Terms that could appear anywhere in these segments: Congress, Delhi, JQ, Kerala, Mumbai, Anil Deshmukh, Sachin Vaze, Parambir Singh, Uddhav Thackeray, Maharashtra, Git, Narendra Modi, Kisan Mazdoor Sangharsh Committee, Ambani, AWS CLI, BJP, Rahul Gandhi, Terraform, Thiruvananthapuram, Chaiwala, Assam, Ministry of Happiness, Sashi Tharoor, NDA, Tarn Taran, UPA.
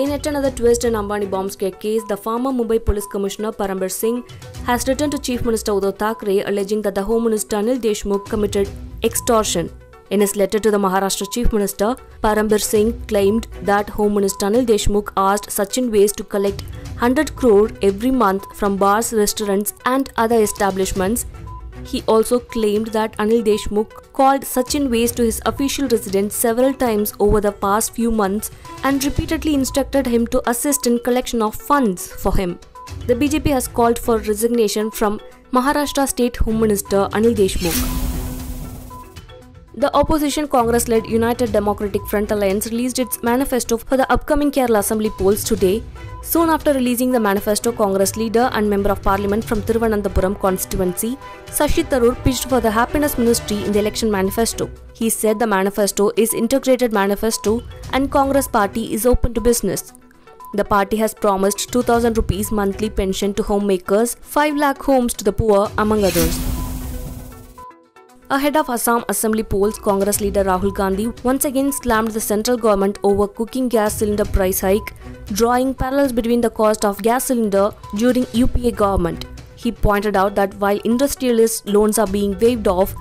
In yet another twist in Ambani bombscare case, the former Mumbai Police Commissioner Parambir Singh has written to Chief Minister Uddhav Thackeray alleging that the Home Minister Anil Deshmukh committed extortion. In his letter to the Maharashtra Chief Minister, Parambir Singh claimed that Home Minister Anil Deshmukh asked Sachin Vaze to collect 100 crore every month from bars, restaurants and other establishments. He also claimed that Anil Deshmukh called Sachin Vaze to his official residence several times over the past few months and repeatedly instructed him to assist in collection of funds for him. The BJP has called for resignation from Maharashtra State Home Minister Anil Deshmukh. The opposition Congress-led United Democratic Front Alliance released its manifesto for the upcoming Kerala Assembly polls today. Soon after releasing the manifesto, Congress leader and Member of Parliament from Thiruvananthapuram constituency, Sashi Tharoor, pitched for the Happiness Ministry in the election manifesto. He said the manifesto is integrated manifesto and Congress party is open to business. The party has promised 2,000 rupees monthly pension to homemakers, 5 lakh homes to the poor, among others. Ahead of Assam Assembly polls, Congress leader Rahul Gandhi once again slammed the central government over cooking gas cylinder price hike, drawing parallels between the cost of gas cylinder during UPA government. He pointed out that while industrialist loans are being waived off,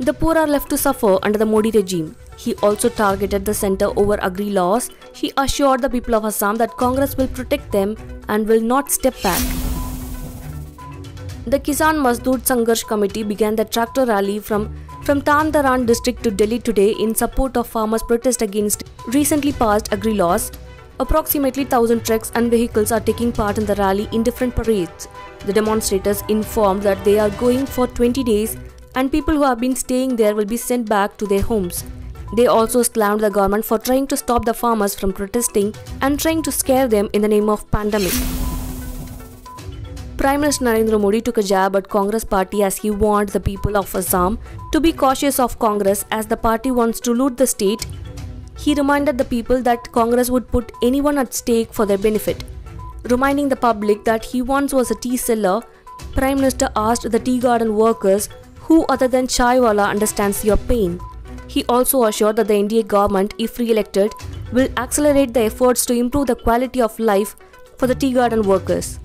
the poor are left to suffer under the Modi regime. He also targeted the centre over agri laws. He assured the people of Assam that Congress will protect them and will not step back. The Kisan Mazdoor Sangharsh Committee began the tractor rally from Tarn Taran district to Delhi today in support of farmers' protest against recently passed agri laws. Approximately 1,000 trucks and vehicles are taking part in the rally in different parades. The demonstrators informed that they are going for 20 days and people who have been staying there will be sent back to their homes. They also slammed the government for trying to stop the farmers from protesting and trying to scare them in the name of pandemic. Prime Minister Narendra Modi took a jab at Congress party as he warned the people of Assam to be cautious of Congress as the party wants to loot the state. He reminded the people that Congress would put anyone at stake for their benefit. Reminding the public that he once was a tea seller, Prime Minister asked the tea garden workers, "Who other than Chaiwala understands your pain?" He also assured that the NDA government, if re-elected, will accelerate the efforts to improve the quality of life for the tea garden workers.